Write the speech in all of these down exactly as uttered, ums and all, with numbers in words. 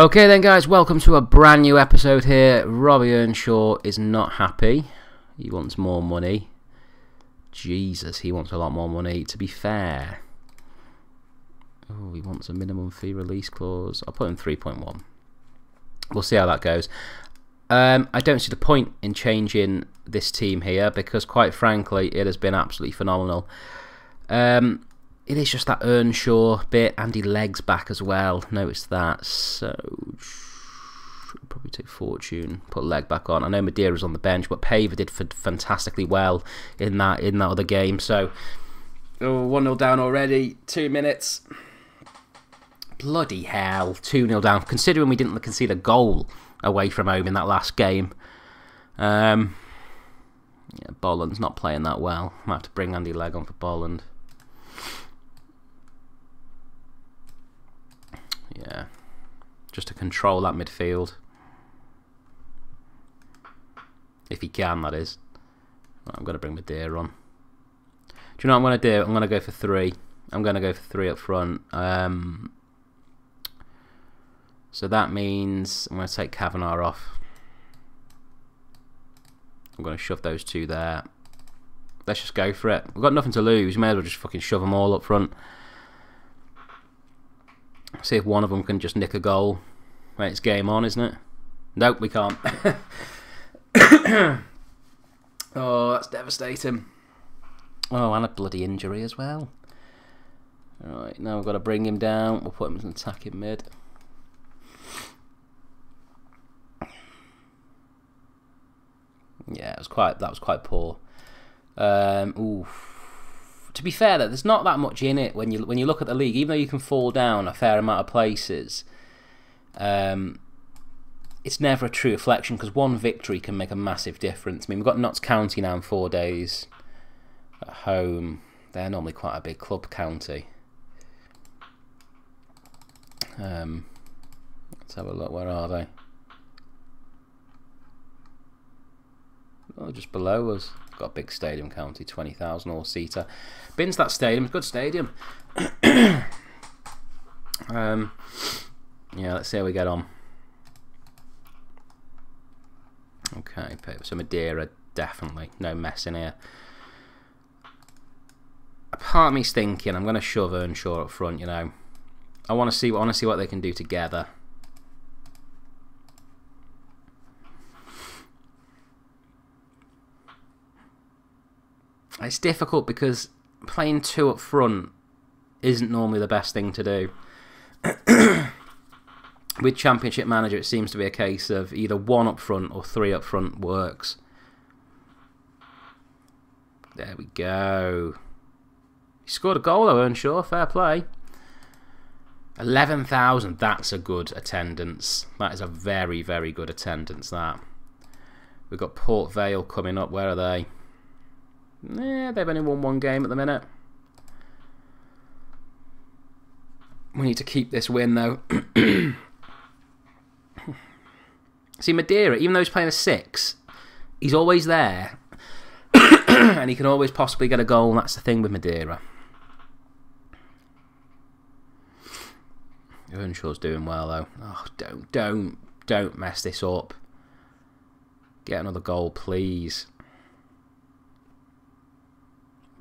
Okay then guys, welcome to a brand new episode here. Robbie Earnshaw is not happy. He wants more money. Jesus, he wants a lot more money, to be fair. Oh, he wants a minimum fee release clause. I'll put in three point one. We'll see how that goes. Um, I don't see the point in changing this team here because, quite frankly, it has been absolutely phenomenal. Um, it is just that Earnshaw bit. Andy Legg's back as well. Notice that. So, probably take Fortune, put Legg back on. I know Madeira's on the bench, but Paver did fantastically well in that in that other game. So, oh, one nil down already. Two minutes. Bloody hell. two nil down. Considering we didn't concede a goal away from home in that last game. Um, yeah, Bolland's not playing that well. Might have to bring Andy Legg on for Bolland. Yeah, just to control that midfield. If he can, that is. Right, I'm going to bring Madeira on. Do you know what I'm going to do? I'm going to go for three. I'm going to go for three up front. Um... So that means I'm going to take Kavanaugh off. I'm going to shove those two there. Let's just go for it. We've got nothing to lose. We may as well just fucking shove them all up front. See if one of them can just nick a goal. Wait, it's game on, isn't it? Nope, we can't. Oh, that's devastating. Oh, and a bloody injury as well. Alright, now we've got to bring him down. We'll put him as an attacking mid. Yeah, it was quite. That was quite poor. Um, oof. To be fair, though, there's not that much in it when you when you look at the league. Even though you can fall down a fair amount of places, um, it's never a true reflection because one victory can make a massive difference. I mean, we've got Notts County now in four days at home. They're normally quite a big club, County. Um, let's have a look. Where are they? Oh, just below us. Got a big stadium, County, twenty thousand all-seater. Been to that stadium. It's a good stadium. um, yeah, let's see how we get on. Okay, so Madeira, definitely. No mess in here. A part of me's thinking I'm going to shove Earnshaw up front, you know. I want to see, I want to see what they can do together. It's difficult because playing two up front isn't normally the best thing to do. With Championship Manager, it seems to be a case of either one up front or three up front works. There we go. He scored a goal, though, Earnshaw. Fair play. eleven thousand. That's a good attendance. That is a very, very good attendance, that. We've got Port Vale coming up. Where are they? Yeah, they've only won one game at the minute. We need to keep this win, though. See, Madeira, even though he's playing a six, he's always there. And he can always possibly get a goal, and that's the thing with Madeira. Earnshaw's doing well, though. Oh, don't, don't, don't mess this up. Get another goal, please.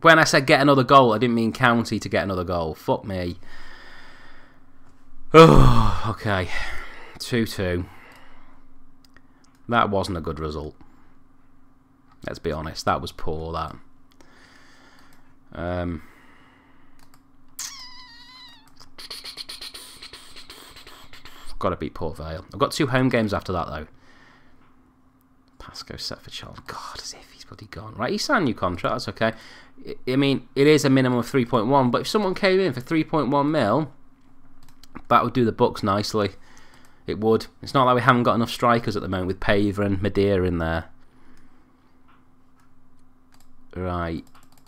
When I said get another goal, I didn't mean County to get another goal. Fuck me. Oh, okay. two two. That wasn't a good result. Let's be honest. That was poor, that. Um, got to beat Port Vale. I've got two home games after that, though. Pascoe set for Charles. God, as if he's bloody gone. Right, he signed a new contract. That's okay. I mean, it is a minimum of three point one, but if someone came in for three point one mil, that would do the books nicely. It would. It's not like we haven't got enough strikers at the moment with Paver and Madeira in there. Right.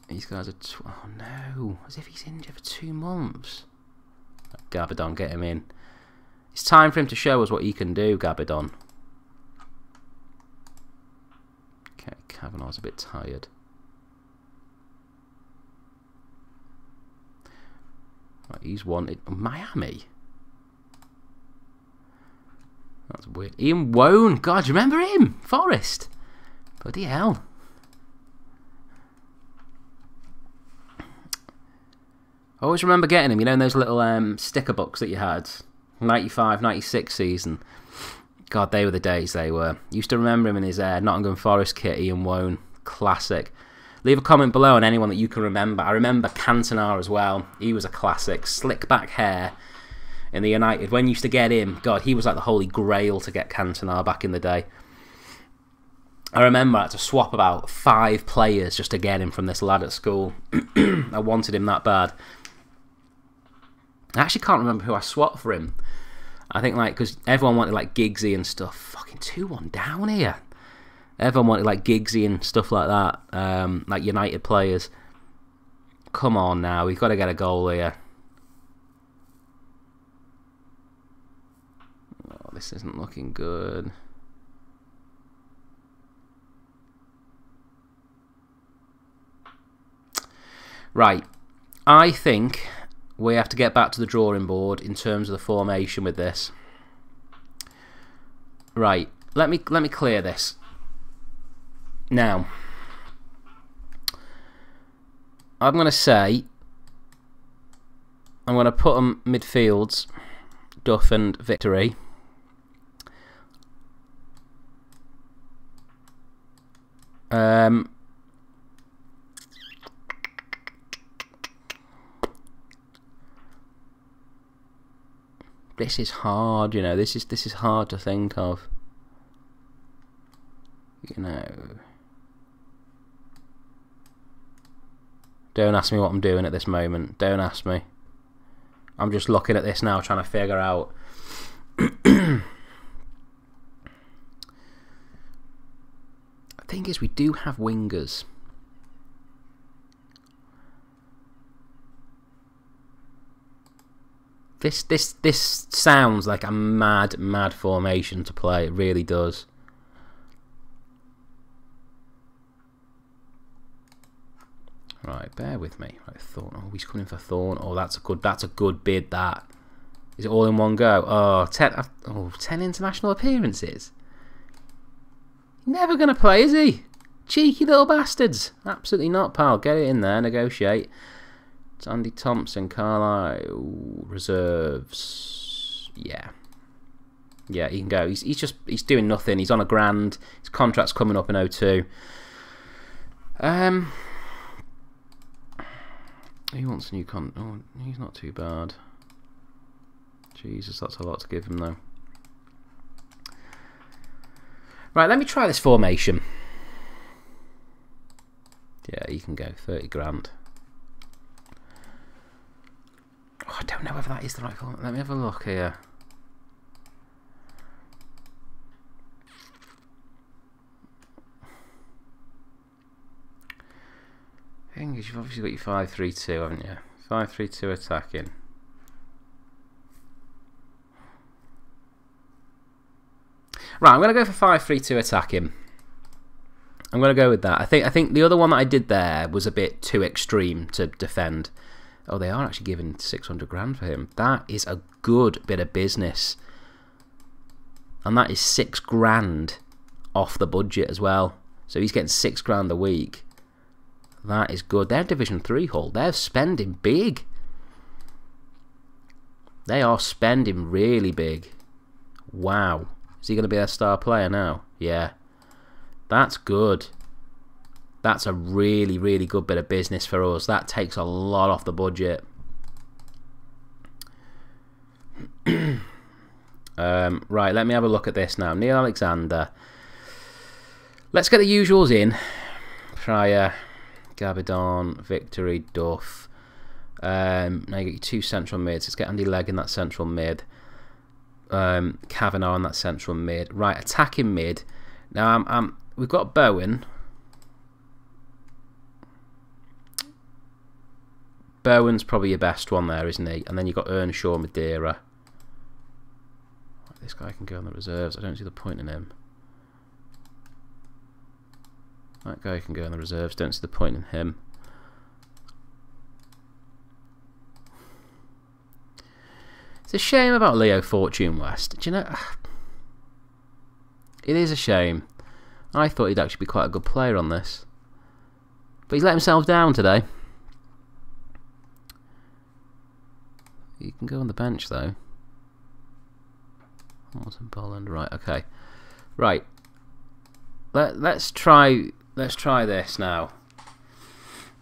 These guys are... Tw oh, no. As if he's injured for two months. Gabadon, get him in. It's time for him to show us what he can do, Gabadon. Okay, Kavanaugh's a bit tired. He's wanted Miami. weird. Ian Wone. God, do you remember him? Forest. Bloody hell. I always remember getting him, you know, in those little um, sticker books that you had. ninety-five ninety-six season. God, they were the days they were. Used to remember him in his uh, Nottingham Forest kit, Ian Wone. Classic. Leave a comment below on anyone that you can remember. I remember Cantonar as well. He was a classic. Slick back hair in the United. When you used to get him, God, he was like the holy grail to get Cantonar back in the day. I remember I had to swap about five players just to get him from this lad at school. I wanted him that bad. I actually can't remember who I swapped for him. I think, like, because everyone wanted, like, Giggsy and stuff. Fucking two one down here. Everyone wanted, like, Giggsy and stuff like that. Um, like, United players. Come on now. We've got to get a goal here. Oh, this isn't looking good. Right. I think we have to get back to the drawing board in terms of the formation with this. Right, let me let me clear this. Now, I'm going to say I'm going to put them midfields, Duff and Victory. Um. This is hard, you know, this is this is hard to think of. You know. Don't ask me what I'm doing at this moment. Don't ask me. I'm just looking at this now trying to figure out. The thing is, we do have wingers. This this this sounds like a mad mad formation to play. It really does. Right, bear with me. Right, Thorn. Oh, he's coming for Thorn. Oh, that's a good that's a good bid. That is it all in one go. Oh, ten, oh, ten international appearances. Never gonna play, is he? Cheeky little bastards. Absolutely not, pal. Get it in there. Negotiate. It's Andy Thompson, Carlisle, reserves. Yeah, yeah, he can go. He's he's just he's doing nothing. He's on a grand. His contract's coming up in oh two. Um, he wants a new con. Oh, he's not too bad. Jesus, that's a lot to give him though. Right, let me try this formation. Yeah, he can go. Thirty grand. Oh, I don't know whether that is the right form. Let me have a look here. The thing is, you've obviously got your five three two, haven't you? five three two attacking. Right, I'm going to go for five three two attacking. I'm going to go with that. I think I think the other one that I did there was a bit too extreme to defend. Oh, they are actually giving six hundred grand for him. That is a good bit of business. And that is six grand off the budget as well. So he's getting six grand a week. That is good. They're Division three Hull. They're spending big. They are spending really big. Wow. Is he going to be their star player now? Yeah. That's good. That's a really, really good bit of business for us. That takes a lot off the budget. um, right, let me have a look at this now. Neil Alexander. Let's get the usuals in. Pryor, Gabadon, Victory, Duff. Um, now you get your two central mids. Let's get Andy Legg in that central mid. Um, Kavanaugh in that central mid. Right, attacking mid. Now I'm, I'm, we've got Bowen. Bowen's probably your best one there, isn't he? And then you've got Earnshaw, Madeira. This guy can go on the reserves. I don't see the point in him. That guy can go on the reserves. Don't see the point in him. It's a shame about Leo Fortune West. Do you know? It is a shame. I thought he'd actually be quite a good player on this. But he's let himself down today. He can go on the bench though. Bolland, right, okay. Right. Let, let's try let's try this now.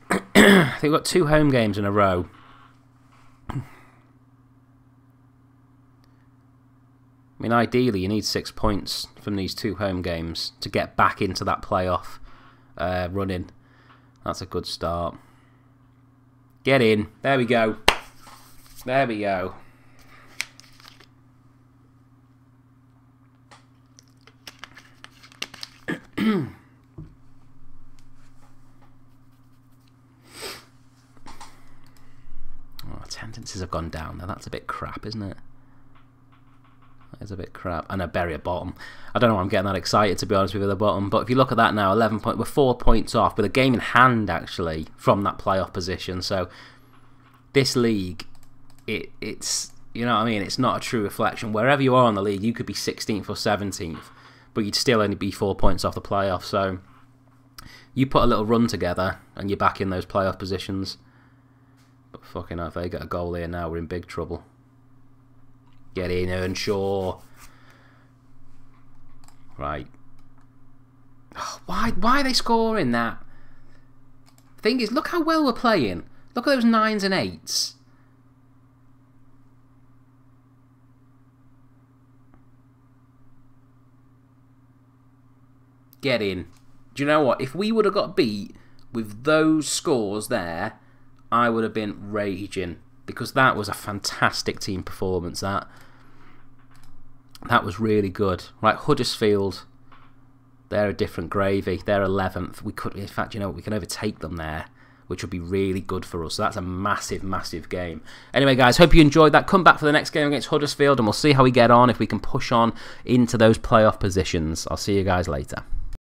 I think we've got two home games in a row. I mean, ideally you need six points from these two home games to get back into that playoff uh, running. That's a good start. Get in. There we go. There we go. Tendencies have gone down. Now that's a bit crap, isn't it? That is a bit crap. And a barrier bottom. I don't know why I'm getting that excited, to be honest with you, at the bottom. But if you look at that now, eleven point. We're four points off with a game in hand actually from that playoff position. So this league, it it's you know what I mean. It's not a true reflection. Wherever you are on the league, you could be sixteenth or seventeenth, but you'd still only be four points off the playoff. So you put a little run together, and you're back in those playoff positions. But fucking hell, if they get a goal here now, we're in big trouble. Get in, Earnshaw. Right. Oh, why why are they scoring that? The thing is, look how well we're playing. Look at those nines and eights. Get in. Do you know what? If we would have got beat with those scores there, I would have been raging, because that was a fantastic team performance. That that was really good. Right, Huddersfield, they're a different gravy. They're eleventh. We could, in fact, you know, we can overtake them there, which would be really good for us. So that's a massive, massive game. Anyway, guys, hope you enjoyed that. Come back for the next game against Huddersfield, and we'll see how we get on, if we can push on into those playoff positions. I'll see you guys later.